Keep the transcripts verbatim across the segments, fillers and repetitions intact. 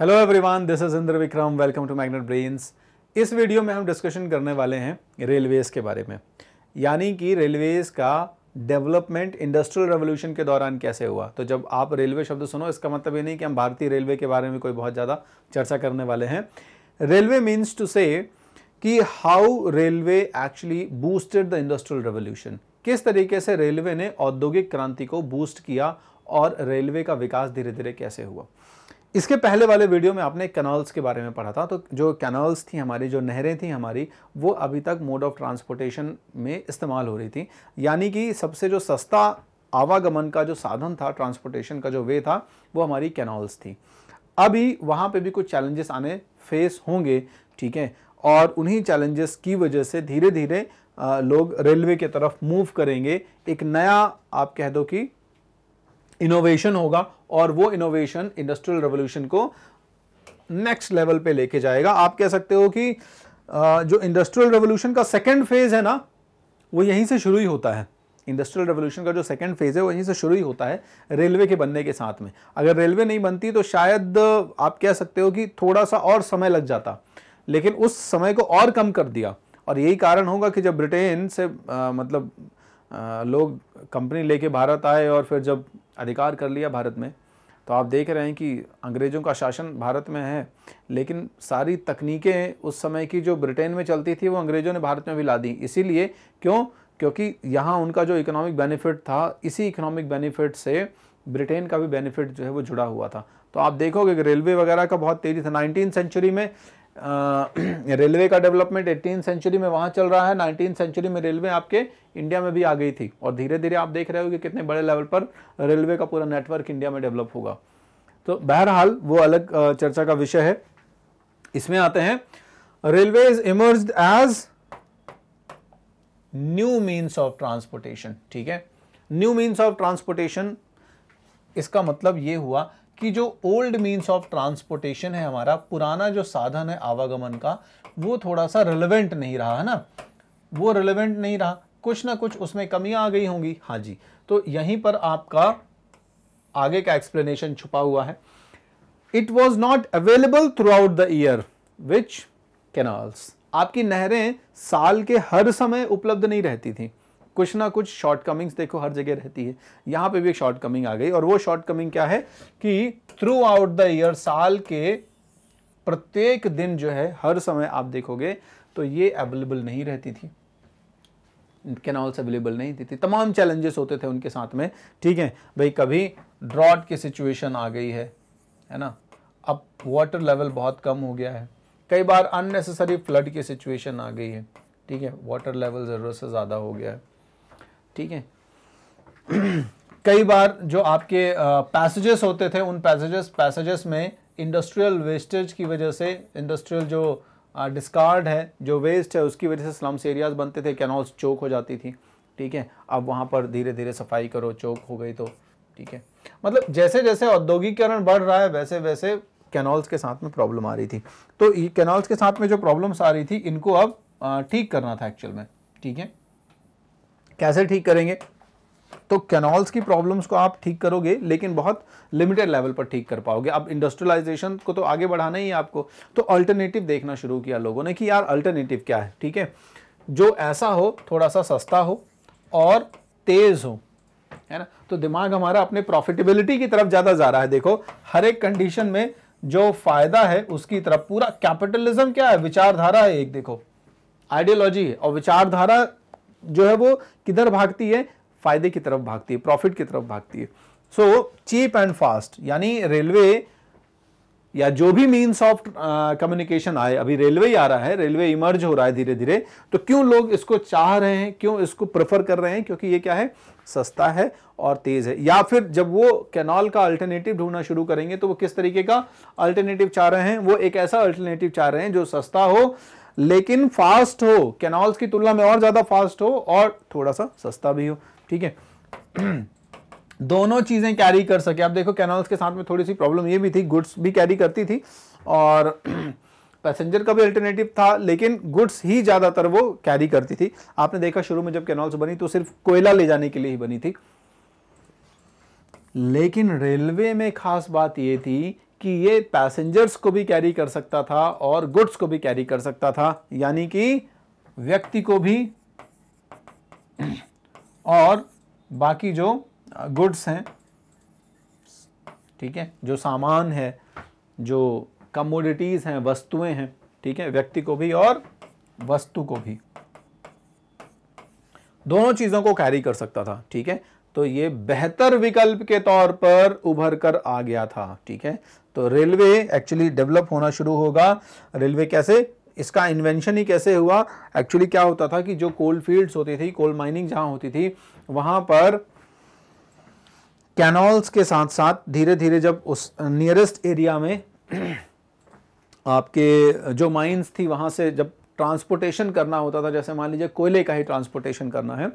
Hello everyone, this is Indra Vikram, welcome to magnet brains. इस video में हम डिस्कशन करने वाले हैं रेलवेज़ के बारे में, यानी कि रेलवेज़ का डेवलपमेंट इंडस्ट्रियल रेवोल्यूशन के दौरान कैसे हुआ। तो जब आप रेलवे शब्द सुनो, इसका मतलब ये नहीं कि हम भारतीय रेलवे के बारे में कोई बहुत ज़्यादा चर्चा करने वाले हैं। रेलवे मीन्स टू से कि how railway actually boosted the industrial revolution, किस तरीके से रेलवे ने औद्योगिक क्रांति को बूस्ट किया और रेलवे का विकास धीरे धीरे कैसे हुआ। इसके पहले वाले वीडियो में आपने कैनाल्स के बारे में पढ़ा था। तो जो कैनाल्स थी हमारी, जो नहरें थी हमारी, वो अभी तक मोड ऑफ ट्रांसपोर्टेशन में इस्तेमाल हो रही थी, यानी कि सबसे जो सस्ता आवागमन का जो साधन था, ट्रांसपोर्टेशन का जो वे था, वो हमारी कैनाल्स थी। अभी वहाँ पे भी कुछ चैलेंजेस आने फेस होंगे, ठीक है, और उन्हीं चैलेंजेस की वजह से धीरे धीरे लोग रेलवे की तरफ मूव करेंगे। एक नया, आप कह दो कि इनोवेशन होगा, और वो इनोवेशन इंडस्ट्रियल रेवोल्यूशन को नेक्स्ट लेवल पे लेके जाएगा। आप कह सकते हो कि जो इंडस्ट्रियल रेवोल्यूशन का सेकंड फेज है ना, वो यहीं से शुरू ही होता है। इंडस्ट्रियल रेवोल्यूशन का जो सेकंड फेज है वो यहीं से शुरू ही होता है रेलवे के बनने के साथ में। अगर रेलवे नहीं बनती तो शायद आप कह सकते हो कि थोड़ा सा और समय लग जाता, लेकिन उस समय को और कम कर दिया। और यही कारण होगा कि जब ब्रिटेन से आ, मतलब आ, लोग कंपनी लेके भारत आए और फिर जब अधिकार कर लिया भारत में, तो आप देख रहे हैं कि अंग्रेज़ों का शासन भारत में है, लेकिन सारी तकनीकें उस समय की जो ब्रिटेन में चलती थी वो अंग्रेज़ों ने भारत में भी ला दी। इसीलिए क्यों? क्योंकि यहाँ उनका जो इकोनॉमिक बेनिफिट था, इसी इकोनॉमिक बेनिफिट से ब्रिटेन का भी बेनिफिट जो है वो जुड़ा हुआ था। तो आप देखोगे कि रेलवे वगैरह का बहुत तेज़ी था। नाइनटीन सेंचुरी में रेलवे का डेवलपमेंट एटीन सेंचुरी में वहाँ चल रहा है, नाइनटीन सेंचुरी में रेलवे आपके इंडिया में भी आ गई थी, और धीरे धीरे आप देख रहे हो कि कितने बड़े लेवल पर रेलवे का पूरा नेटवर्क इंडिया में डेवलप होगा। तो बहरहाल वो अलग चर्चा का विषय है। इसमें आते हैं, railway is emerged as new means of transportation. ठीक है, न्यू मीन्स ऑफ ट्रांसपोर्टेशन, इसका मतलब ये हुआ कि जो ओल्ड मीन्स ऑफ ट्रांसपोर्टेशन है हमारा, पुराना जो साधन है आवागमन का, वो थोड़ा सा रेलेवेंट नहीं रहा है ना, वो रेलेवेंट नहीं रहा, कुछ ना कुछ उसमें कमियां आ गई होंगी। हाँ जी, तो यहीं पर आपका आगे का एक्सप्लेनेशन छुपा हुआ है। It was not available throughout the year which canals, आपकी नहरें साल के हर समय उपलब्ध नहीं रहती थी। कुछ ना कुछ शॉर्टकमिंग्स देखो हर जगह रहती है, यहाँ पे भी एक शॉर्टकमिंग आ गई, और वो शॉर्टकमिंग क्या है कि थ्रू आउट द ईयर, साल के प्रत्येक दिन जो है हर समय आप देखोगे तो ये अवेलेबल नहीं रहती थी, कैनाल्स अवेलेबल नहीं थी। तमाम चैलेंजेस होते थे उनके साथ में, ठीक है भाई। कभी ड्रॉट की सिचुएशन आ गई है है ना, अब वाटर लेवल बहुत कम हो गया है, कई बार अननेसेसरी फ्लड की सिचुएशन आ गई है, ठीक है, वाटर लेवल ज़रूरत से ज़्यादा हो गया है, ठीक है। कई बार जो आपके पैसेजेस होते थे, उन पैसेजेस पैसेजेस में इंडस्ट्रियल वेस्टेज की वजह से, इंडस्ट्रियल जो डिस्कार्ड है, जो वेस्ट है, उसकी वजह से स्लम्स एरियाज बनते थे, कैनाल्स चोक हो जाती थी, ठीक है। अब वहाँ पर धीरे धीरे सफाई करो, चोक हो गई तो ठीक है। मतलब जैसे जैसे औद्योगिकरण बढ़ रहा है वैसे वैसे कैनाल्स के साथ में प्रॉब्लम आ रही थी। तो कैनाल्स के साथ में जो प्रॉब्लम्स आ रही थी, इनको अब ठीक करना था एक्चुअल में, ठीक है। कैसे ठीक करेंगे? तो कैनाल्स की प्रॉब्लम्स को आप ठीक करोगे, लेकिन बहुत लिमिटेड लेवल पर ठीक कर पाओगे। अब इंडस्ट्रियलाइजेशन को तो आगे बढ़ाना ही है आपको, तो अल्टरनेटिव देखना शुरू किया लोगों ने कि यार अल्टरनेटिव क्या है, ठीक है, जो ऐसा हो, थोड़ा सा सस्ता हो और तेज़ हो, है ना। तो दिमाग हमारा अपने प्रॉफिटेबिलिटी की तरफ ज़्यादा जा रहा है। देखो हर एक कंडीशन में जो फ़ायदा है उसकी तरफ पूरा, कैपिटलिज्म क्या है? विचारधारा है एक, देखो आइडियोलॉजी है, और विचारधारा जो है वो किधर भागती है? फायदे की तरफ भागती है, प्रॉफिट की तरफ भागती है। सो चीप एंड फास्ट, यानी रेलवे या जो भी मीन्स ऑफ कम्युनिकेशन आए, अभी रेलवे ही आ रहा है, रेलवे इमर्ज हो रहा है धीरे धीरे, तो क्यों लोग इसको चाह रहे हैं, क्यों इसको प्रेफर कर रहे हैं? क्योंकि ये क्या है, सस्ता है और तेज़ है। या फिर जब वो कैनाल का अल्टरनेटिव ढूंढना शुरू करेंगे तो वो किस तरीके का अल्टरनेटिव चाह रहे हैं? वो एक ऐसा अल्टरनेटिव चाह रहे हैं जो सस्ता हो लेकिन फास्ट हो, कैनाल्स की तुलना में और ज़्यादा फास्ट हो और थोड़ा सा सस्ता भी हो, ठीक है। दोनों चीज़ें कैरी कर सके। आप देखो कैनाल्स के साथ में थोड़ी सी प्रॉब्लम ये भी थी, गुड्स भी कैरी करती थी और पैसेंजर का भी अल्टरनेटिव था, लेकिन गुड्स ही ज़्यादातर वो कैरी करती थी। आपने देखा शुरू में जब कैनाल्स बनी तो सिर्फ कोयला ले जाने के लिए ही बनी थी, लेकिन रेलवे में खास बात ये थी कि ये पैसेंजर्स को भी कैरी कर सकता था और गुड्स को भी कैरी कर सकता था, यानी कि व्यक्ति को भी और बाकी जो गुड्स हैं, ठीक है, जो सामान है, जो कमोडिटीज़ हैं, वस्तुएं हैं, ठीक है, व्यक्ति को भी और वस्तु को भी, दोनों चीज़ों को कैरी कर सकता था, ठीक है। तो ये बेहतर विकल्प के तौर पर उभर कर आ गया था, ठीक है। तो रेलवे एक्चुअली डेवलप होना शुरू होगा। रेलवे कैसे, इसका इन्वेंशन ही कैसे हुआ, एक्चुअली क्या होता था कि जो कोल फील्ड्स होती थी, कोल माइनिंग जहाँ होती थी, वहाँ पर कैनॉल्स के साथ साथ धीरे धीरे जब उस नियरेस्ट एरिया में आपके जो माइंस थी वहाँ से जब ट्रांसपोर्टेशन करना होता था, जैसे मान लीजिए कोयले का ही ट्रांसपोर्टेशन करना है,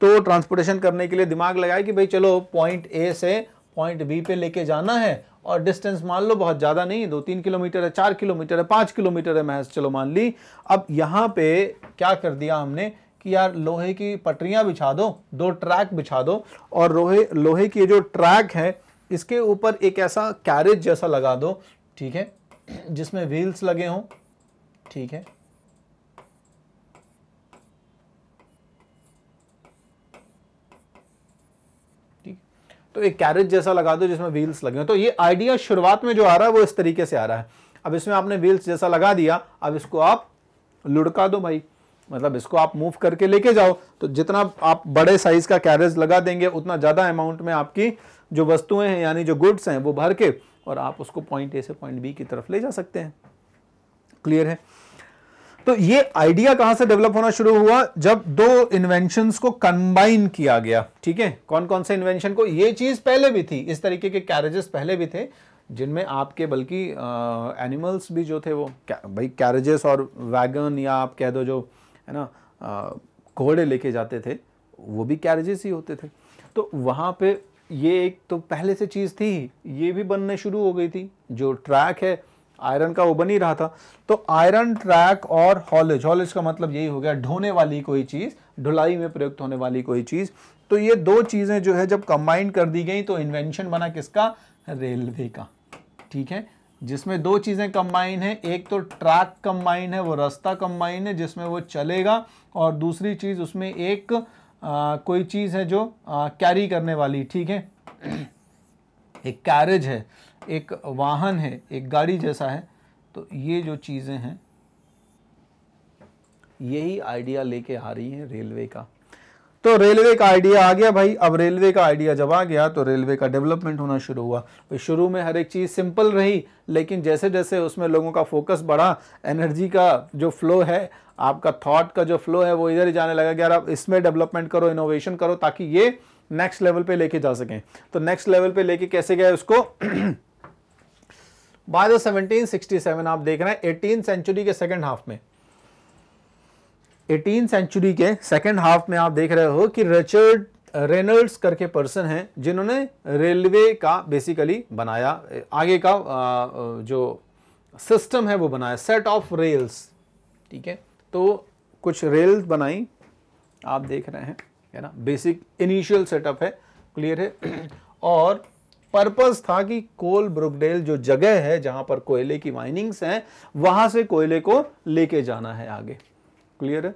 तो ट्रांसपोर्टेशन करने के लिए दिमाग लगाए कि भाई चलो पॉइंट ए से पॉइंट बी पे लेके जाना है और डिस्टेंस मान लो बहुत ज़्यादा नहीं, दो तीन किलोमीटर है, चार किलोमीटर है, पाँच किलोमीटर है महज, चलो मान ली। अब यहाँ पे क्या कर दिया हमने कि यार लोहे की पटरियाँ बिछा दो, दो ट्रैक बिछा दो और लोहे लोहे की जो ट्रैक है इसके ऊपर एक ऐसा कैरेज जैसा लगा दो, ठीक है, जिसमें व्हील्स लगे हों, ठीक है, तो एक कैरेज जैसा लगा दो जिसमें व्हील्स लगे हैं। तो ये आइडिया शुरुआत में जो आ रहा है वो इस तरीके से आ रहा है। अब इसमें आपने व्हील्स जैसा लगा दिया, अब इसको आप लुढ़का दो भाई, मतलब इसको आप मूव करके लेके जाओ। तो जितना आप बड़े साइज का कैरेज लगा देंगे उतना ज़्यादा अमाउंट में आपकी जो वस्तुएं हैं यानी जो गुड्स हैं वो भर के, और आप उसको पॉइंट ए से पॉइंट बी की तरफ ले जा सकते हैं। क्लियर है? तो ये आइडिया कहाँ से डेवलप होना शुरू हुआ, जब दो इन्वेंशंस को कंबाइन किया गया, ठीक है। कौन कौन से इन्वेंशन को, ये चीज़ पहले भी थी, इस तरीके के कैरेजेस पहले भी थे जिनमें आपके बल्कि एनिमल्स भी जो थे वो क्या, भाई कैरेजेस और वैगन या आप कह दो जो है ना घोड़े लेके जाते थे वो भी कैरेजेस ही होते थे। तो वहाँ पे ये एक तो पहले से चीज़ थी, ये भी बनने शुरू हो गई थी। जो ट्रैक है आयरन का वो बन ही रहा था, तो आयरन ट्रैक और हॉलेज, हॉलेज का मतलब यही हो गया ढोने वाली कोई चीज़, ढुलाई में प्रयुक्त होने वाली कोई चीज़। तो ये दो चीज़ें जो है जब कंबाइन कर दी गई तो इन्वेंशन बना किसका, रेलवे का, ठीक है, जिसमें दो चीज़ें कंबाइन है, एक तो ट्रैक कंबाइन है, वो रास्ता कंबाइन है जिसमें वो चलेगा, और दूसरी चीज़ उसमें एक आ, कोई चीज़ है जो आ, कैरी करने वाली, ठीक है, एक कैरेज है, एक वाहन है, एक गाड़ी जैसा है। तो ये जो चीज़ें हैं यही आइडिया लेके आ रही है रेलवे का। तो रेलवे का आइडिया आ गया भाई। अब रेलवे का आइडिया जब आ गया तो रेलवे का डेवलपमेंट होना शुरू हुआ। तो शुरू में हर एक चीज़ सिंपल रही, लेकिन जैसे जैसे उसमें लोगों का फोकस बढ़ा, एनर्जी का जो फ्लो है, आपका थॉट का जो फ्लो है वो इधर ही जाने लगा कि यार आप इसमें डेवलपमेंट करो, इनोवेशन करो, ताकि ये नेक्स्ट लेवल पे लेके जा सकें। तो नेक्स्ट लेवल पे लेके कैसे गए उसको, by the seventeen sixty seven आप देख रहे हैं एटीन सेंचुरी के सेकंड हाफ में, एटीन सेंचुरी के सेकंड हाफ में आप देख रहे हो कि रिचर्ड रेनल्ड्स करके पर्सन हैं जिन्होंने रेलवे का बेसिकली बनाया, आगे का जो सिस्टम है वो बनाया, सेट ऑफ रेल्स, ठीक है। तो कुछ रेल्स बनाई आप देख रहे हैं, है ना, बेसिक इनिशियल सेटअप है, क्लियर है। और पर्पस था कि कोल ब्रुकडेल जो जगह है जहां पर कोयले की माइनिंग्स हैं वहां से कोयले को लेके जाना है आगे, क्लियर है।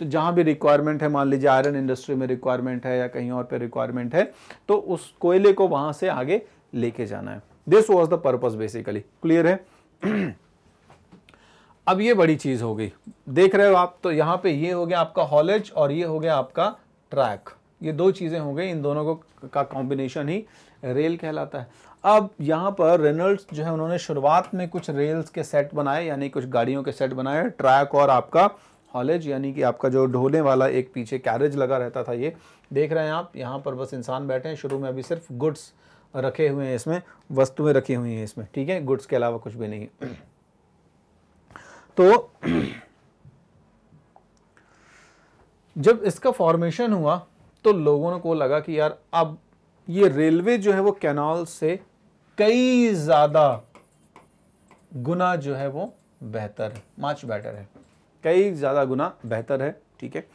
तो जहां भी रिक्वायरमेंट है, मान लीजिए आयरन इंडस्ट्री में रिक्वायरमेंट है या कहीं और पे रिक्वायरमेंट है, तो उस कोयले को वहां से आगे लेके जाना है। This was the purpose basically, clear है। अब ये बड़ी चीज हो गई, देख रहे हो आप। तो यहाँ पे ये हो गया आपका हॉलेज और ये हो गया आपका ट्रैक, ये दो चीज़ें हो गई, इन दोनों को का कॉम्बिनेशन ही रेल कहलाता है। अब यहाँ पर रेनल्ड्स जो है उन्होंने शुरुआत में कुछ रेल्स के सेट बनाए, यानी कुछ गाड़ियों के सेट बनाए, ट्रैक और आपका हॉलेज, यानी कि आपका जो ढोने वाला एक पीछे कैरेज लगा रहता था, ये देख रहे हैं आप। यहाँ पर बस इंसान बैठे हैं, शुरू में अभी सिर्फ गुड्स रखे हुए हैं इसमें, वस्तुएँ रखी हुई हैं इसमें, ठीक है, गुड्स के अलावा कुछ भी नहीं है। तो जब इसका फॉर्मेशन हुआ तो लोगों को लगा कि यार अब ये रेलवे जो है वो कैनाल से कई ज़्यादा गुना जो है वो बेहतर है, मच बेटर है, कई ज़्यादा गुना बेहतर है, ठीक है।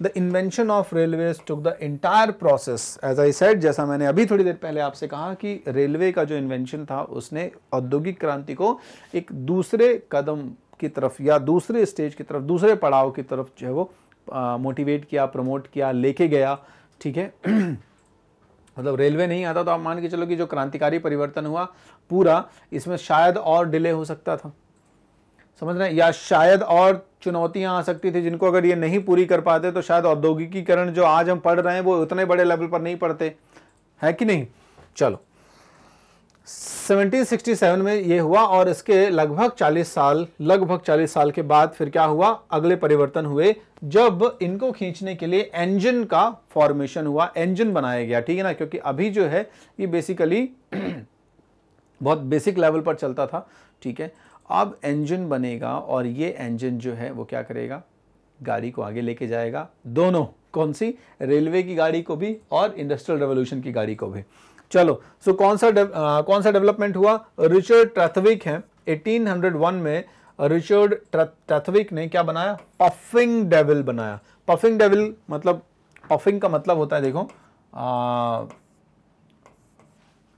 the invention of railways took the entire process. As I said, जैसा मैंने अभी थोड़ी देर पहले आपसे कहा कि रेलवे का जो इन्वेंशन था उसने औद्योगिक क्रांति को एक दूसरे कदम की तरफ या दूसरे स्टेज की तरफ, दूसरे पड़ाव की तरफ जो है वो मोटिवेट किया, प्रमोट किया, लेके गया. ठीक है, मतलब रेलवे नहीं आता तो आप मान के चलो कि जो क्रांतिकारी परिवर्तन हुआ पूरा, इसमें शायद और डिले हो सकता था, समझ रहे हैं, या शायद और चुनौतियां आ सकती थी जिनको अगर ये नहीं पूरी कर पाते तो शायद औद्योगिकीकरण जो आज हम पढ़ रहे हैं वो उतने बड़े लेवल पर नहीं पढ़ते, है कि नहीं. चलो सेवनटीन सिक्सटी सेवन में ये हुआ और इसके लगभग चालीस साल लगभग चालीस साल के बाद फिर क्या हुआ, अगले परिवर्तन हुए जब इनको खींचने के लिए इंजन का फॉर्मेशन हुआ, इंजन बनाया गया. ठीक है ना, क्योंकि अभी जो है ये बेसिकली बहुत बेसिक लेवल पर चलता था. ठीक है, अब इंजन बनेगा और ये इंजन जो है वो क्या करेगा, गाड़ी को आगे लेके जाएगा, दोनों, कौन सी, रेलवे की गाड़ी को भी और इंडस्ट्रियल रेवोल्यूशन की गाड़ी को भी. चलो, सो so, कौन सा आ, कौन सा डेवलपमेंट हुआ, रिचर्ड ट्रेथविक हैं, एटीन हंड्रेड वन में रिचर्ड ट्रेथविक ने क्या बनाया, पफिंग डेविल बनाया. पफिंग डेविल मतलब, पफिंग का मतलब होता है, देखो आ,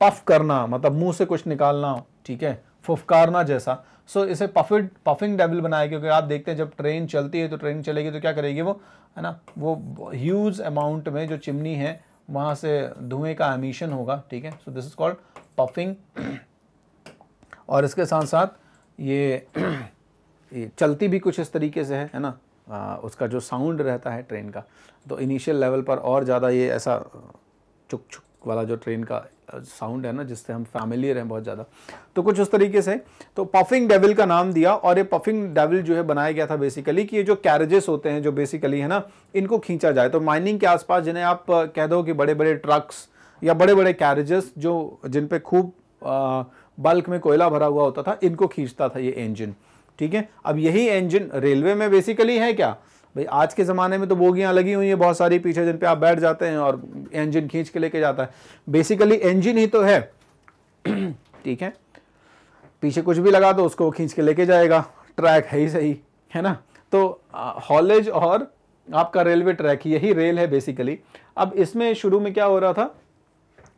पफ करना, मतलब मुंह से कुछ निकालना, ठीक है, फुफकारना जैसा. सो so, इसे पफिड पफिंग डेविल बनाया क्योंकि आप देखते हैं जब ट्रेन चलती है तो ट्रेन चलेगी तो क्या करेगी वो, है ना, वो ह्यूज अमाउंट में जो चिमनी है वहाँ से धुएं का एमिशन होगा. ठीक है, so this is called puffing. और इसके साथ साथ ये, ये चलती भी कुछ इस तरीके से है है ना, आ, उसका जो साउंड रहता है ट्रेन का, तो इनिशियल लेवल पर और ज़्यादा ये ऐसा चुक चुक वाला जो ट्रेन का साउंड है ना, जिससे हम फैमिलियर हैं बहुत ज़्यादा, तो कुछ उस तरीके से, तो पफिंग डेविल का नाम दिया. और ये पफिंग डेविल जो है बनाया गया था बेसिकली कि ये जो कैरेजेस होते हैं जो बेसिकली है ना, इनको खींचा जाए, तो माइनिंग के आसपास जिन्हें आप कह दो कि बड़े बड़े ट्रक्स या बड़े बड़े कैरेजेस जो जिन पे खूब बल्क में कोयला भरा हुआ होता था, इनको खींचता था ये इंजन. ठीक है, अब यही इंजन रेलवे में बेसिकली है क्या भाई, आज के ज़माने में तो बोगियाँ लगी हुई हैं बहुत सारी पीछे जिन पे आप बैठ जाते हैं और इंजन खींच के लेके जाता है, बेसिकली इंजन ही तो है. ठीक है, पीछे कुछ भी लगा तो उसको खींच के लेके जाएगा, ट्रैक है ही सही, है ना, तो हॉलेज और आपका रेलवे ट्रैक, यही रेल है बेसिकली. अब इसमें शुरू में क्या हो रहा था,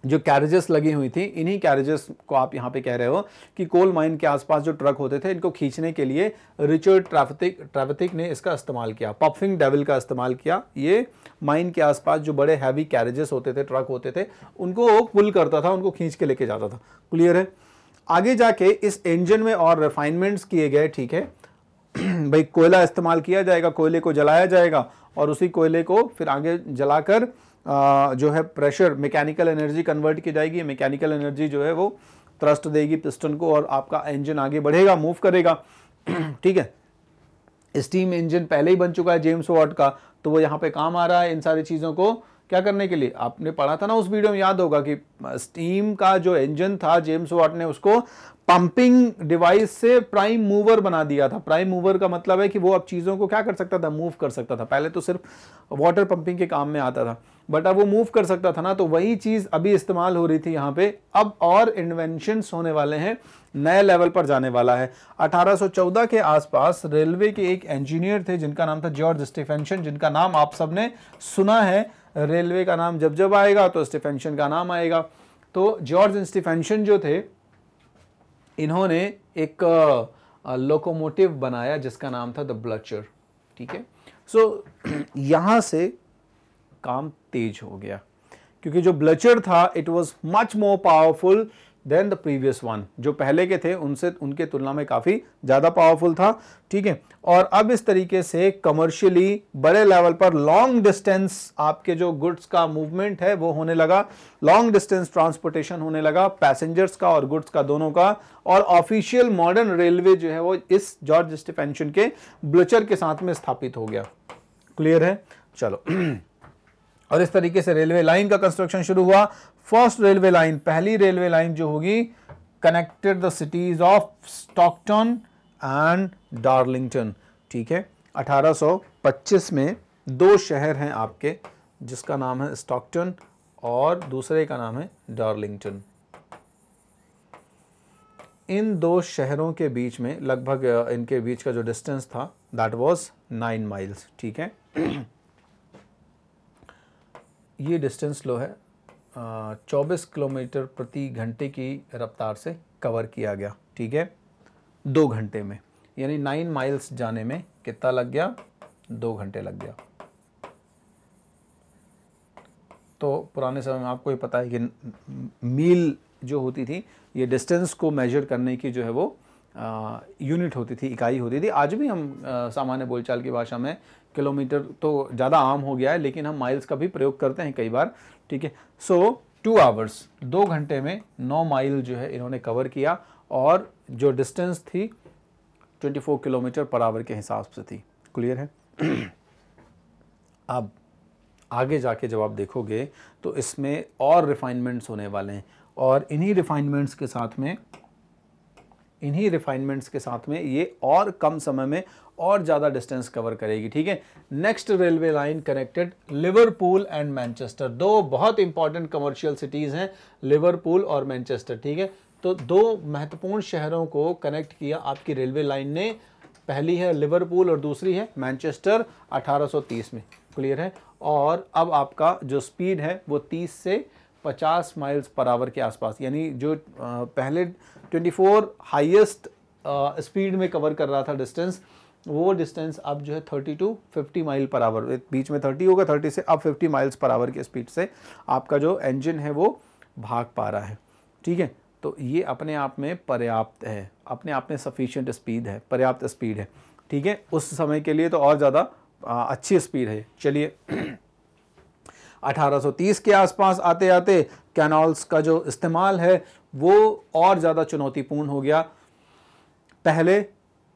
जो कैरेजेस लगी हुई थी, इन्हीं कैरेजेस को आप यहाँ पे कह रहे हो कि कोल माइन के आसपास जो ट्रक होते थे इनको खींचने के लिए रिचर्ड ट्रेविथिक ट्रेविथिक ने इसका इस्तेमाल किया, पफिंग डेविल का इस्तेमाल किया. ये माइन के आसपास जो बड़े हैवी कैरेजेस होते थे, ट्रक होते थे, उनको पुल करता था, उनको खींच के लेके जाता था. क्लियर है. आगे जाके इस इंजन में और रिफाइनमेंट्स किए गए. ठीक है भाई, कोयला इस्तेमाल किया जाएगा, कोयले को जलाया जाएगा और उसी कोयले को फिर आगे जलाकर Uh, जो है प्रेशर, मैकेनिकल एनर्जी कन्वर्ट की जाएगी. मैकेनिकल एनर्जी जो है वो थ्रस्ट देगी पिस्टन को और आपका इंजन आगे बढ़ेगा, मूव करेगा. ठीक है, स्टीम इंजन पहले ही बन चुका है जेम्स वॉट का, तो वो यहाँ पे काम आ रहा है इन सारी चीज़ों को क्या करने के लिए. आपने पढ़ा था ना उस वीडियो में, याद होगा कि स्टीम का जो इंजन था जेम्स वॉट ने उसको पंपिंग डिवाइस से प्राइम मूवर बना दिया था. प्राइम मूवर का मतलब है कि वो अब चीज़ों को क्या कर सकता था, मूव कर सकता था. पहले तो सिर्फ वाटर पंपिंग के काम में आता था, बट अब वो मूव कर सकता था ना, तो वही चीज़ अभी इस्तेमाल हो रही थी यहाँ पे. अब और इन्वेंशंस होने वाले हैं, नए लेवल पर जाने वाला है. अठारह सौ चौदह के आसपास रेलवे के एक इंजीनियर थे जिनका नाम था जॉर्ज स्टीफेंसन, जिनका नाम आप सब ने सुना है. रेलवे का नाम जब जब आएगा तो स्टीफेंसन का नाम आएगा. तो जॉर्ज स्टीफेंसन जो थे, इन्होंने एक लोकोमोटिव बनाया जिसका नाम था द ब्लचर. ठीक है, सो यहाँ से काम तेज हो गया क्योंकि जो ब्लचर था it was much more powerful than the previous one. जो पहले के थे उनसे, उनके तुलना में काफ़ी ज़्यादा पावरफुल था. ठीक है, और अब इस तरीके से कमर्शियली बड़े लेवल पर लॉन्ग डिस्टेंस आपके जो गुड्स का मूवमेंट है वो होने लगा, लॉन्ग डिस्टेंस ट्रांसपोर्टेशन होने लगा, पैसेंजर्स का और गुड्स का, दोनों का. और ऑफिशियल मॉडर्न रेलवे जो है वो इस जॉर्ज स्टीफेंसन के ब्लचर के साथ में स्थापित हो गया. क्लियर है. चलो, और इस तरीके से रेलवे लाइन का कंस्ट्रक्शन शुरू हुआ. फर्स्ट रेलवे लाइन, पहली रेलवे लाइन जो होगी, connected the cities of Stockton and Darlington. ठीक है, अठारह सौ पच्चीस में दो शहर हैं आपके, जिसका नाम है स्टॉकटन और दूसरे का नाम है डार्लिंगटन. इन दो शहरों के बीच में लगभग, इनके बीच का जो डिस्टेंस था दैट वाज नाइन माइल्स. ठीक है ये डिस्टेंस लो है चौबीस किलोमीटर प्रति घंटे की रफ्तार से कवर किया गया, ठीक है, दो घंटे में। यानी नाइन माइल्स जाने में कितना लग गया, दो घंटे लग गया। तो पुराने समय में आपको ये पता है कि मील जो होती थी ये डिस्टेंस को मेजर करने की जो है वो आ, यूनिट होती थी, इकाई होती थी। आज भी हम आ, सामान्य बोलचाल की भाषा में किलोमीटर तो ज़्यादा आम हो गया है, लेकिन हम माइल्स का भी प्रयोग करते हैं कई बार, ठीक है। सो टू आवर्स, दो घंटे में नौ माइल जो है इन्होंने कवर किया, और जो डिस्टेंस थी चौबीस किलोमीटर पर आवर के हिसाब से थी। क्लियर है? अब आगे जाके जब आप देखोगे तो इसमें और रिफाइनमेंट्स होने वाले हैं, और इन्हीं रिफाइनमेंट्स के साथ में इन्हीं रिफाइनमेंट्स के साथ में ये और कम समय में और ज़्यादा डिस्टेंस कवर करेगी, ठीक है। Next railway line connected Liverpool and Manchester, दो बहुत इंपॉर्टेंट कमर्शियल सिटीज़ हैं लिवरपूल और मैनचेस्टर, ठीक है। तो दो महत्वपूर्ण शहरों को कनेक्ट किया आपकी रेलवे लाइन ने, पहली है लिवरपूल और दूसरी है मैनचेस्टर अठारह सौ तीस में। क्लियर है? और अब आपका जो स्पीड है वो तीस से पचास माइल्स पर आवर के आसपास, यानी जो पहले चौबीस हाईएस्ट स्पीड में कवर कर रहा था डिस्टेंस, वो डिस्टेंस अब जो है तीस to fifty mile per hour, बीच में तीस होगा, तीस से अब पचास माइल्स पर आवर की स्पीड से आपका जो इंजन है वो भाग पा रहा है, ठीक है। तो ये अपने आप में पर्याप्त है, अपने आप में सफिशिएंट स्पीड है, पर्याप्त स्पीड है, ठीक है, उस समय के लिए। तो और ज़्यादा अच्छी स्पीड है। चलिए अठारह सौ तीस के आसपास आते आते कैनाल्स का जो इस्तेमाल है वो और ज़्यादा चुनौतीपूर्ण हो गया। पहले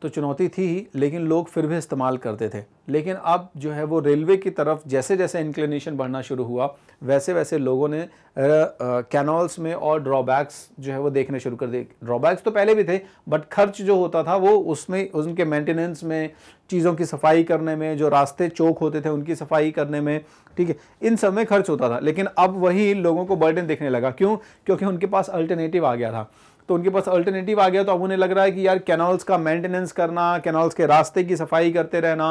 तो चुनौती थी ही, लेकिन लोग फिर भी इस्तेमाल करते थे। लेकिन अब जो है वो रेलवे की तरफ जैसे जैसे इंक्लिनेशन बढ़ना शुरू हुआ, वैसे वैसे लोगों ने कैनाल्स में और ड्रॉबैक्स जो है वो देखने शुरू कर दिए। ड्रॉबैक्स तो पहले भी थे, बट खर्च जो होता था वो उसमें, उनके मेंटेनेंस में, चीज़ों की सफाई करने में, जो रास्ते चौक होते थे उनकी सफाई करने में, ठीक है, इन सब में खर्च होता था। लेकिन अब वही लोगों को बर्डन दिखने लगा। क्यों? क्योंकि उनके पास अल्टरनेटिव आ गया था। तो उनके पास अल्टरनेटिव आ गया तो अब उन्हें लग रहा है कि यार कैनाल्स का मेंटेनेंस करना, कैनाल्स के रास्ते की सफाई करते रहना,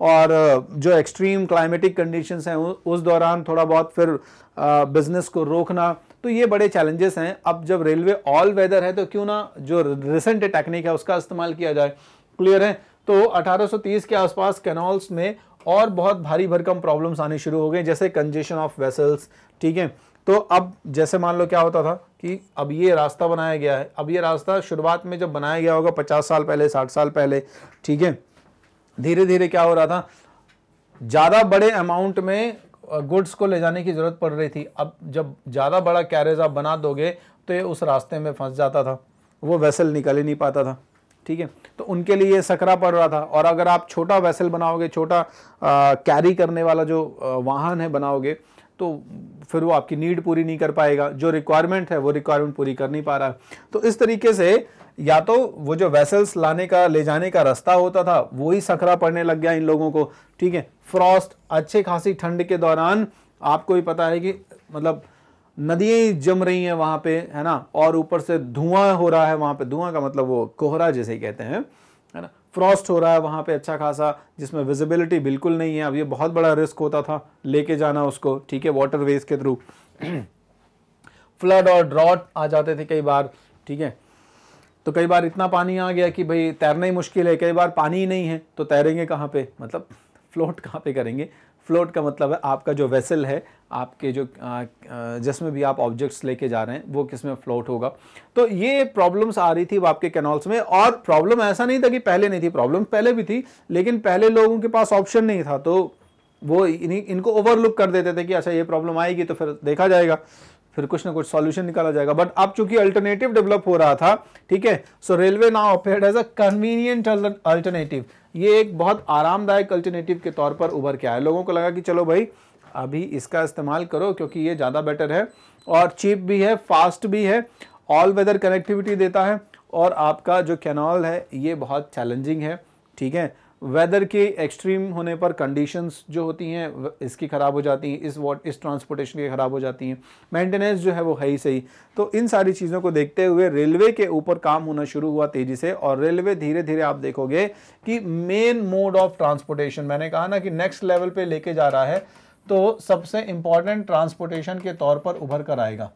और जो एक्सट्रीम क्लाइमेटिक कंडीशंस हैं उस दौरान थोड़ा बहुत फिर बिजनेस को रोकना, तो ये बड़े चैलेंजेस हैं। अब जब रेलवे ऑल वेदर है तो क्यों ना जो रिसेंट टेक्निक है उसका इस्तेमाल किया जाए। क्लियर है? तो अठारह सौ तीस के आसपास कैनाल्स में और बहुत भारी भरकम प्रॉब्लम्स आने शुरू हो गए, जैसे कंजेशन ऑफ वेसल्स, ठीक है। तो अब जैसे मान लो क्या होता था कि अब ये रास्ता बनाया गया है, अब ये रास्ता शुरुआत में जब बनाया गया होगा पचास साल पहले, साठ साल पहले, ठीक है, धीरे धीरे क्या हो रहा था, ज़्यादा बड़े अमाउंट में गुड्स को ले जाने की ज़रूरत पड़ रही थी। अब जब ज़्यादा बड़ा कैरेज आप बना दोगे तो ये उस रास्ते में फंस जाता था, वो वेसल निकल ही नहीं पाता था, ठीक है। तो उनके लिए सकरा पड़ रहा था। और अगर आप छोटा वेसल बनाओगे, छोटा कैरी करने वाला जो वाहन है बनाओगे, तो फिर वो आपकी नीड पूरी नहीं कर पाएगा, जो रिक्वायरमेंट है वो रिक्वायरमेंट पूरी कर नहीं पा रहा। तो इस तरीके से या तो वो जो वेसल्स लाने का, ले जाने का रास्ता होता था वो ही सकरा पड़ने लग गया इन लोगों को, ठीक है। फ्रॉस्ट, अच्छे खासी ठंड के दौरान आपको ही पता है कि मतलब नदियाँ जम रही हैं वहाँ पे, है ना, और ऊपर से धुआं हो रहा है वहाँ पे, धुआं का मतलब वो कोहरा जैसे कहते हैं, है ना, फ्रॉस्ट हो रहा है वहाँ पे अच्छा खासा, जिसमें विजिबिलिटी बिल्कुल नहीं है। अब ये बहुत बड़ा रिस्क होता था लेके जाना उसको, ठीक है, वाटरवेज के थ्रू। फ्लड और ड्रॉट आ जाते थे कई बार, ठीक है। तो कई बार इतना पानी आ गया कि भाई तैरना ही मुश्किल है, कई बार पानी ही नहीं है तो तैरेंगे कहाँ पे, मतलब फ्लोट कहाँ पे करेंगे। फ्लोट का मतलब है आपका जो वेसल है, आपके जो जिसमें भी आप ऑब्जेक्ट्स लेके जा रहे हैं वो किस में फ्लोट होगा। तो ये प्रॉब्लम्स आ रही थी वो आपके कैनाल्स में। और प्रॉब्लम ऐसा नहीं था कि पहले नहीं थी, प्रॉब्लम पहले भी थी, लेकिन पहले लोगों के पास ऑप्शन नहीं था तो वो इनको ओवरलुक कर देते थे कि अच्छा ये प्रॉब्लम आएगी तो फिर देखा जाएगा, फिर कुछ ना कुछ सॉल्यूशन निकाला जाएगा। बट अब चूंकि अल्टरनेटिव डेवलप हो रहा था, ठीक है, so railway now appeared as a convenient alternative, ये एक बहुत आरामदायक अल्टरनेटिव के तौर पर उभर के आया। लोगों को लगा कि चलो भाई अभी इसका इस्तेमाल करो क्योंकि ये ज़्यादा बेटर है और चीप भी है, फास्ट भी है, ऑल वेदर कनेक्टिविटी देता है, और आपका जो कैनाल है ये बहुत चैलेंजिंग है, ठीक है। वेदर के एक्सट्रीम होने पर कंडीशंस जो होती हैं इसकी ख़राब हो जाती हैं, इस वॉट इस ट्रांसपोर्टेशन की ख़राब हो जाती हैं, मेंटेनेंस जो है वो है ही सही। तो इन सारी चीज़ों को देखते हुए रेलवे के ऊपर काम होना शुरू हुआ तेज़ी से, और रेलवे धीरे धीरे आप देखोगे कि मेन मोड ऑफ ट्रांसपोर्टेशन, मैंने कहा ना कि नेक्स्ट लेवल पे लेके जा रहा है, तो सबसे इंपॉर्टेंट ट्रांसपोर्टेशन के तौर पर उभर कर आएगा।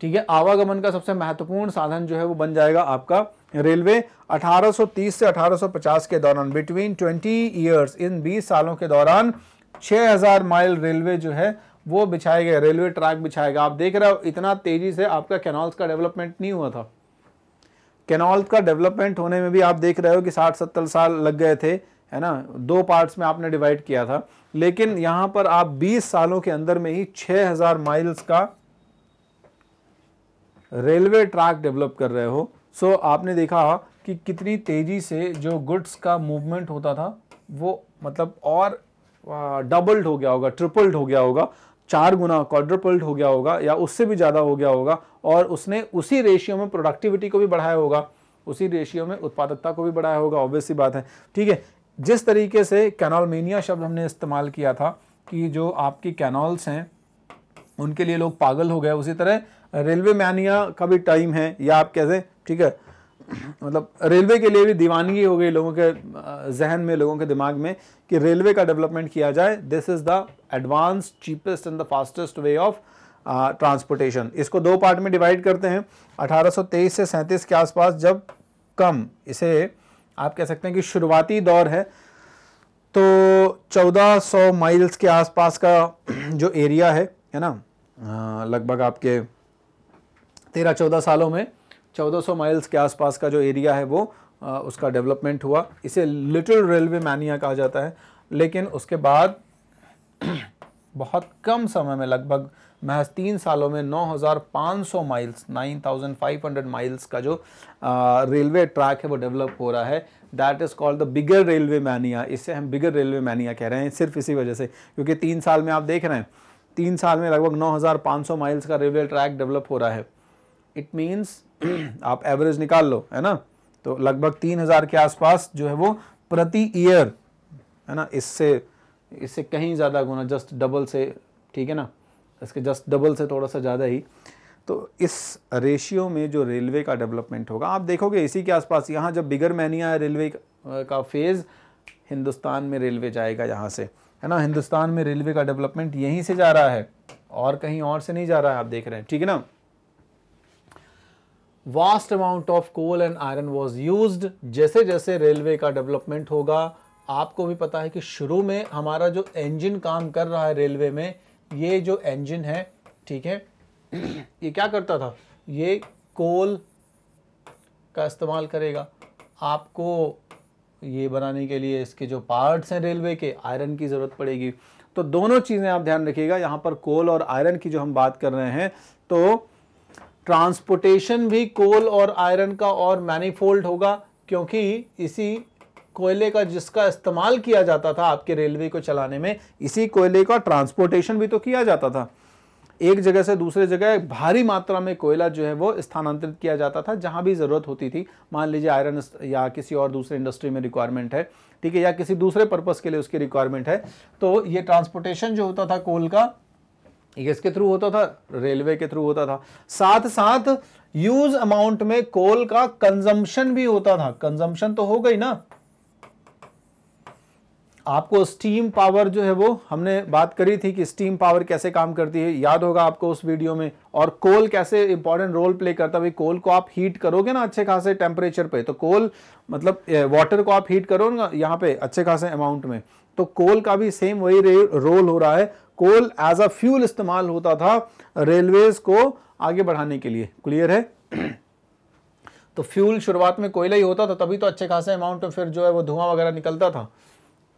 ठीक है, आवागमन का सबसे महत्वपूर्ण साधन जो है वो बन जाएगा आपका रेलवे। अठारह सौ तीस से अठारह सौ पचास के दौरान, बिटवीन ट्वेंटी ईयर्स, इन बीस सालों के दौरान छह हज़ार माइल रेलवे जो है वो बिछाए गए, रेलवे ट्रैक बिछाए गए। आप देख रहे हो इतना तेजी से आपका कैनाल्स का डेवलपमेंट नहीं हुआ था। कैनाल्स का डेवलपमेंट होने में भी आप देख रहे हो कि साठ सत्तर साल लग गए थे, है ना। दो पार्ट्स में आपने डिवाइड किया था, लेकिन यहाँ पर आप बीस सालों के अंदर में ही छह हज़ार माइल्स का रेलवे ट्रैक डेवलप कर रहे हो। सो आपने देखा कि कितनी तेज़ी से जो गुड्स का मूवमेंट होता था वो मतलब और डबल्ड हो गया होगा, ट्रिपल्ड हो गया होगा, चार गुना क्वाड्रपल्ड हो गया होगा या उससे भी ज़्यादा हो गया होगा। और उसने उसी रेशियो में प्रोडक्टिविटी को भी बढ़ाया होगा, उसी रेशियो में उत्पादकता को भी बढ़ाया होगा, ऑब्वियस सी बात है। ठीक है, जिस तरीके से कैनालमेनिया शब्द हमने इस्तेमाल किया था कि जो आपकी कैनाल्स हैं उनके लिए लोग पागल हो गए, उसी तरह रेलवे मैनिया का भी टाइम है, या आप कैसे, ठीक है, मतलब रेलवे के लिए भी दीवानगी हो गई लोगों के जहन में, लोगों के दिमाग में कि रेलवे का डेवलपमेंट किया जाए। This is the advance cheapest and the fastest way of transportation. इसको दो पार्ट में डिवाइड करते हैं। अठारह सौ तेईस से सैंतीस के आसपास जब कम, इसे आप कह सकते हैं कि शुरुआती दौर है, तो चौदह सौ माइल्स के आसपास का जो एरिया है, है ना, लगभग आपके तेरह चौदह सालों में चौदह सौ माइल्स के आसपास का जो एरिया है वो आ, उसका डेवलपमेंट हुआ। इसे लिटिल रेलवे मैनिया कहा जाता है। लेकिन उसके बाद बहुत कम समय में, लगभग महज तीन सालों में नौ हज़ार पाँच सौ miles, nine thousand five hundred miles का जो रेलवे ट्रैक है वो डेवलप हो रहा है। That is called the bigger railway mania. इससे हम बिगर रेलवे मैनिया कह रहे हैं सिर्फ इसी वजह से, क्योंकि तीन साल में आप देख रहे हैं, तीन साल में लगभग नौ हज़ार पाँच सौ माइल्स का रेलवे ट्रैक डेवलप हो रहा है। इट मीन्स आप एवरेज निकाल लो, है ना, तो लगभग तीन हज़ार के आसपास जो है वो प्रति ईयर, है ना, इससे इससे कहीं ज़्यादा गुना, जस्ट डबल से, ठीक है ना, इसके जस्ट डबल से थोड़ा सा ज़्यादा ही। तो इस रेशियो में जो रेलवे का डेवलपमेंट होगा आप देखोगे इसी के आसपास। यहाँ जब बिगर मैनिया है रेलवे का फेज़, हिंदुस्तान में रेलवे जाएगा यहाँ से, है ना। हिंदुस्तान में रेलवे का डेवलपमेंट यहीं से जा रहा है और कहीं और से नहीं जा रहा है, आप देख रहे हैं, ठीक है ना। Vast amount of coal and iron was used. जैसे जैसे रेलवे का डेवलपमेंट होगा, आपको भी पता है कि शुरू में हमारा जो इंजन काम कर रहा है रेलवे में, ये जो इंजन है, ठीक है, ये क्या करता था, ये कोल का इस्तेमाल करेगा आपको ये बनाने के लिए। इसके जो पार्ट्स हैं रेलवे के, आयरन की ज़रूरत पड़ेगी। तो दोनों चीज़ें आप ध्यान रखिएगा, यहाँ पर कोल और आयरन की जो हम बात कर रहे हैं, तो ट्रांसपोर्टेशन भी कोल और आयरन का और मैनीफोल्ड होगा, क्योंकि इसी कोयले का जिसका इस्तेमाल किया जाता था आपके रेलवे को चलाने में, इसी कोयले का ट्रांसपोर्टेशन भी तो किया जाता था। एक जगह से दूसरे जगह भारी मात्रा में कोयला जो है वो स्थानांतरित किया जाता था जहाँ भी ज़रूरत होती थी। मान लीजिए आयरन या किसी और दूसरे इंडस्ट्री में रिक्वायरमेंट है, ठीक है, या किसी दूसरे पर्पज़ के लिए उसकी रिक्वायरमेंट है, तो ये ट्रांसपोर्टेशन जो होता था कोल का, ये इसके थ्रू होता था, रेलवे के थ्रू होता था। साथ साथ यूज अमाउंट में कोल का कंजम्पशन भी होता था। कंजम्पशन तो हो गई ना, आपको स्टीम पावर जो है वो हमने बात करी थी कि स्टीम पावर कैसे काम करती है, याद होगा आपको उस वीडियो में, और कोल कैसे इंपॉर्टेंट रोल प्ले करता है। भाई कोल को आप हीट करोगे ना अच्छे खासे टेम्परेचर पे, तो कोल मतलब वाटर को आप हीट करो ना यहाँ पे अच्छे खासे अमाउंट में, तो कोल का भी सेम वही रोल हो रहा है। कोल एज अ फ्यूल इस्तेमाल होता था रेलवेज को आगे बढ़ाने के लिए, क्लियर है। तो फ्यूल शुरुआत में कोयला ही होता था, तभी तो अच्छे खासे अमाउंट में फिर जो है वो धुआं वगैरह निकलता था,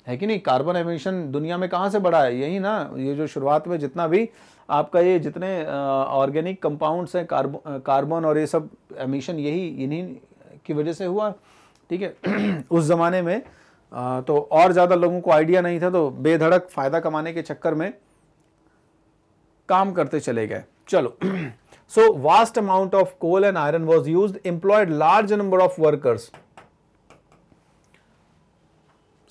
है कि नहीं। कार्बन एमिशन दुनिया में कहाँ से बढ़ा है, यही ना, ये जो शुरुआत में जितना भी आपका ये जितने ऑर्गेनिक कंपाउंड्स हैं, कार्बन कार्बन और ये सब एमिशन यही इन्हीं की वजह से हुआ, ठीक है। उस ज़माने में आ, तो और ज़्यादा लोगों को आइडिया नहीं था, तो बेधड़क फ़ायदा कमाने के चक्कर में काम करते चले गए। चलो, so vast amount of coal and iron was use, employed large number of workers.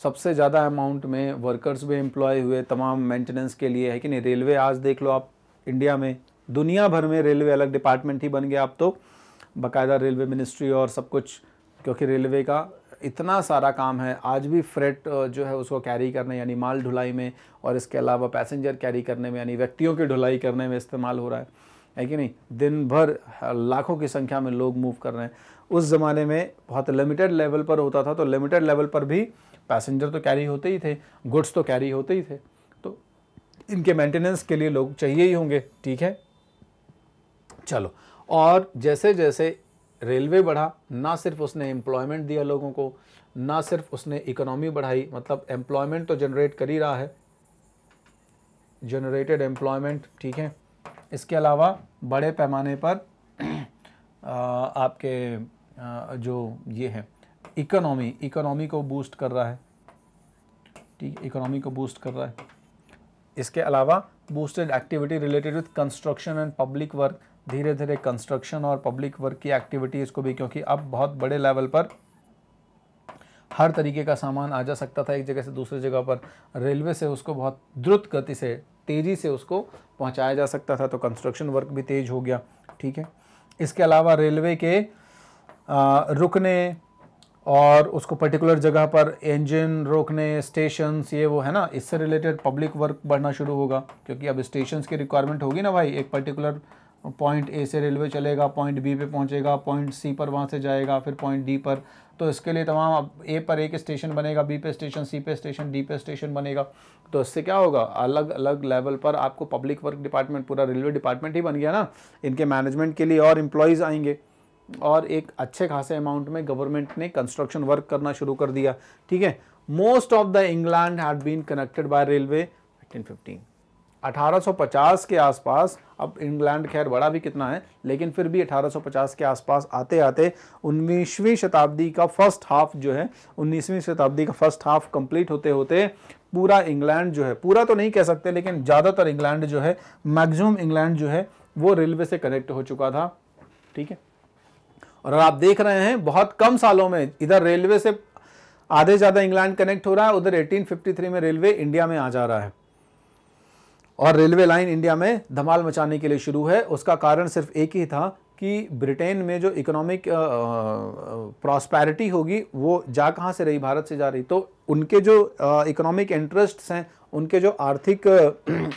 सबसे ज़्यादा अमाउंट में वर्कर्स भी एम्प्लॉय हुए तमाम मेंटेनेंस के लिए, है कि नहीं। रेलवे आज देख लो आप, इंडिया में, दुनिया भर में रेलवे अलग डिपार्टमेंट ही बन गया अब तो, बाकायदा रेलवे मिनिस्ट्री और सब कुछ, क्योंकि रेलवे का इतना सारा काम है आज भी, फ्रेट जो है उसको कैरी करने यानी माल ढुलाई में, और इसके अलावा पैसेंजर कैरी करने में यानी व्यक्तियों की ढुलाई करने में इस्तेमाल हो रहा है, है कि नहीं। दिन भर लाखों की संख्या में लोग मूव कर रहे हैं। उस ज़माने में बहुत लिमिटेड लेवल पर होता था, तो लिमिटेड लेवल पर भी पैसेंजर तो कैरी होते ही थे, गुड्स तो कैरी होते ही थे, तो इनके मेंटेनेंस के लिए लोग चाहिए ही होंगे, ठीक है। चलो, और जैसे जैसे रेलवे बढ़ा, ना सिर्फ उसने एम्प्लॉयमेंट दिया लोगों को, ना सिर्फ उसने इकोनॉमी बढ़ाई, मतलब एम्प्लॉयमेंट तो जनरेट कर ही रहा है, जनरेटेड एम्प्लॉयमेंट, ठीक है। इसके अलावा बड़े पैमाने पर आ, आपके आ, जो ये है इकोनॉमी, इकोनॉमी को बूस्ट कर रहा है, ठीक है, इकोनॉमी को बूस्ट कर रहा है। इसके अलावा boosted activity related with construction and public work, धीरे धीरे कंस्ट्रक्शन और पब्लिक वर्क की एक्टिविटीज़ को भी, क्योंकि अब बहुत बड़े लेवल पर हर तरीके का सामान आ जा सकता था एक जगह से दूसरी जगह पर, रेलवे से उसको बहुत द्रुत गति से, तेज़ी से उसको पहुंचाया जा सकता था, तो कंस्ट्रक्शन वर्क भी तेज़ हो गया, ठीक है। इसके अलावा रेलवे के आ, रुकने और उसको पर्टिकुलर जगह पर इंजन रोकने, स्टेशंस, ये वो, है ना, इससे रिलेटेड पब्लिक वर्क बढ़ना शुरू होगा, क्योंकि अब स्टेशंस की रिक्वायरमेंट होगी ना भाई। एक पर्टिकुलर पॉइंट ए से रेलवे चलेगा, पॉइंट बी पे पहुंचेगा, पॉइंट सी पर वहाँ से जाएगा, फिर पॉइंट डी पर, तो इसके लिए तमाम, अब ए पर एक स्टेशन बनेगा, बी पे स्टेशन, सी पे स्टेशन, डी पे स्टेशन बनेगा, तो इससे क्या होगा, अलग अलग लेवल पर आपको पब्लिक वर्क डिपार्टमेंट, पूरा रेलवे डिपार्टमेंट ही बन गया ना इनके मैनेजमेंट के लिए, और एम्प्लॉयज़ आएंगे, और एक अच्छे खासे अमाउंट में गवर्नमेंट ने कंस्ट्रक्शन वर्क करना शुरू कर दिया, ठीक है। Most of the England had been connected by railway eighteen fifteen, अठारह सौ पचास के आसपास। अब इंग्लैंड खैर बड़ा भी कितना है, लेकिन फिर भी अठारह सौ पचास के आसपास आते आते उन्नीसवीं शताब्दी का फर्स्ट हाफ जो है, उन्नीसवीं शताब्दी का फर्स्ट हाफ कंप्लीट होते होते पूरा इंग्लैंड जो है, पूरा तो नहीं कह सकते लेकिन ज़्यादातर इंग्लैंड जो है, मैक्सिमम इंग्लैंड जो है वो रेलवे से कनेक्ट हो चुका था, ठीक है। और आप देख रहे हैं बहुत कम सालों में इधर रेलवे से आधे ज़्यादा इंग्लैंड कनेक्ट हो रहा है, उधर एटीन फिफ्टी थ्री में रेलवे इंडिया में आ जा रहा है, और रेलवे लाइन इंडिया में धमाल मचाने के लिए शुरू है। उसका कारण सिर्फ एक ही था कि ब्रिटेन में जो इकोनॉमिक प्रॉस्पेरिटी होगी वो जा कहाँ से रही, भारत से जा रही, तो उनके जो इकोनॉमिक इंटरेस्ट्स हैं, उनके जो आर्थिक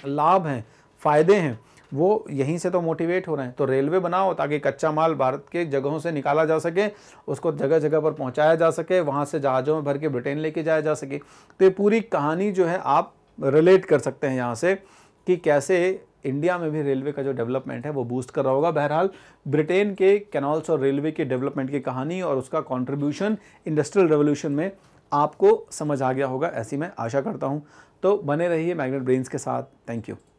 लाभ हैं, फ़ायदे हैं, वो यहीं से तो मोटिवेट हो रहे हैं। तो रेलवे बनाओ ताकि कच्चा माल भारत के जगहों से निकाला जा सके, उसको जगह जगह पर पहुँचाया जा सके, वहाँ से जहाज़ों में भर के ब्रिटेन लेके जाया जा सके। तो ये पूरी कहानी जो है आप रिलेट कर सकते हैं यहाँ से कि कैसे इंडिया में भी रेलवे का जो डेवलपमेंट है वो बूस्ट कर रहा होगा। बहरहाल ब्रिटेन के कैनाल्स और रेलवे के डेवलपमेंट की कहानी और उसका कंट्रीब्यूशन इंडस्ट्रियल रेवोल्यूशन में आपको समझ आ गया होगा, ऐसी मैं आशा करता हूँ। तो बने रहिए मैग्नेट ब्रेन्स के साथ। Thank you.